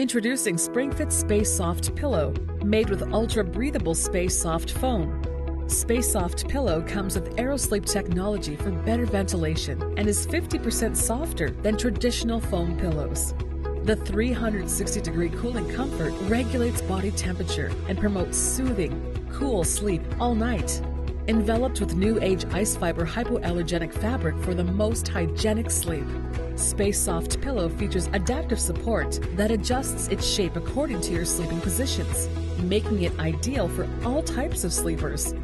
Introducing SpringFit Space Soft Pillow, made with ultra-breathable Space Soft foam. Space Soft Pillow comes with Aerosleep technology for better ventilation and is 50% softer than traditional foam pillows. The 360-degree cooling comfort regulates body temperature and promotes soothing, cool sleep all night. Enveloped with new age Ice Fibre hypoallergenic fabric for the most hygienic sleep. Space Soft Pillow features adaptive support that adjusts its shape according to your sleeping positions, making it ideal for all types of sleepers.